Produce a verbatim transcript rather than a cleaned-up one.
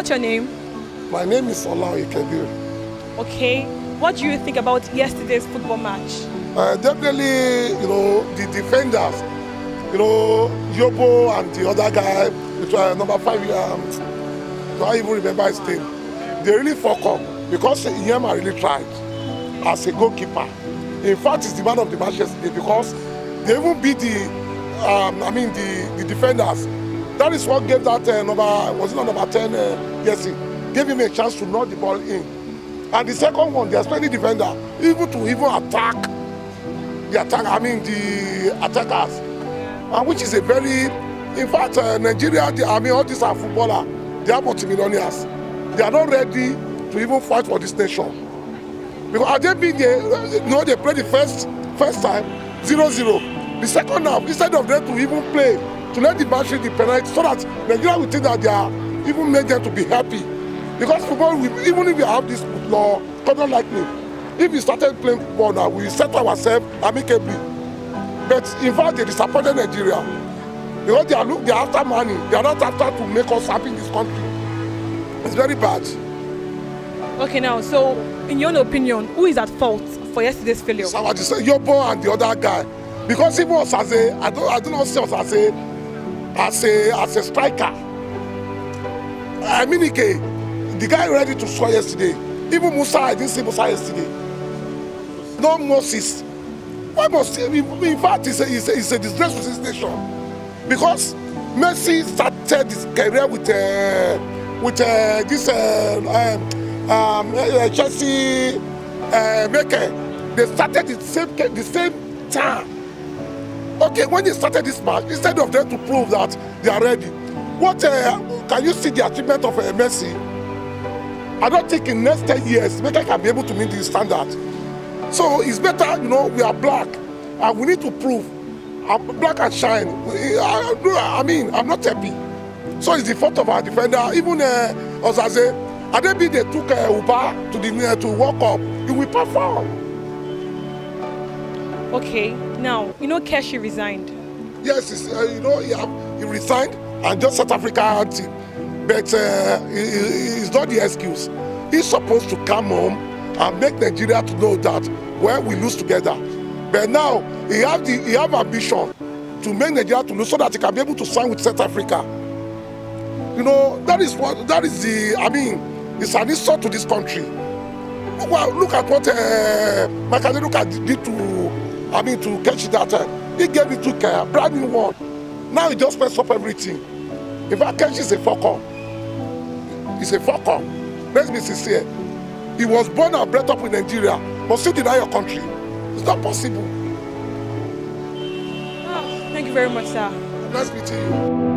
what's your name? My name is Olawuyi Kebir. Okay. What do you think about yesterday's football match? Uh, definitely, you know, the defenders, you know, Yobo and the other guy, which was number five, um, I don't even remember his name. They really fuck up because Yema really tried as a goalkeeper. In fact, he's the man of the match yesterday because they even beat the, um, I mean, the, the defenders. That is what gave that uh, number, was it not number ten, uh, yes, gave him a chance to knock the ball in. And the second one, the expected defender, even to even attack the attack, I mean the attackers, and which is a very, in fact, uh, Nigeria, they, I mean, all these are footballers, they are multimillionaires. They are not ready to even fight for this nation. Because at the beginning, you know, they played the first, first time, zero zero. The second half, instead of them to even play, to let the match with the penalty, so that Nigeria will think that they are, even made them to be happy. Because football, we, even if we have this law, not like me, if we started playing football now, we set ourselves amicably. But in fact, they disappointed Nigeria. Because they are, look, they are after money. They are not after to make us happy in this country. It's very bad. Okay, now, so in your opinion, who is at fault for yesterday's failure? So I just say Yobo and the other guy, because even us as a, I don't, I do not see us as a, as a, as a striker. I mean, okay, the guy ready to score yesterday. Even Musa, I didn't see Musa yesterday. No Moses. Why must he? In fact, it's a, it's a, it's a disgrace to this nation, because Messi started his career with, uh, with uh, this. Uh, um, Um, uh, Chelsea, uh, Maker, they started the same, the same time. Okay, when they started this match, instead of them to prove that they are ready, what uh, can you see the achievement of uh, Messi? I don't think in the next ten years, Maker can be able to meet the standard. So it's better, you know, we are black, and we need to prove. I'm black and shine. I, I, I mean, I'm not happy. So it's the fault of our defender, even uh, Ozaze. And then they took uh, Uba to the uh, to walk up, you will perform. Okay, now, you know Keshi resigned. Yes, it's, uh, you know, he, um, he resigned and just South Africa had him. But uh, it, it's not the excuse. He's supposed to come home and make Nigeria to know that where we lose together. But now, he have, the, he have ambition to make Nigeria to lose so that he can be able to sign with South Africa. You know, that is what, that is the, I mean, it's an insult to this country. Look, well, look at what uh, Michael look at did to, I mean, to catch that time. He gave it to Kaya, brand new one. Now he just messed up everything. In fact, Keshi is a fucker. He's a fucker. Let's be sincere. He was born and bred up in Nigeria, but still deny your country. It's not possible. Oh, thank you very much, sir. Nice meeting you.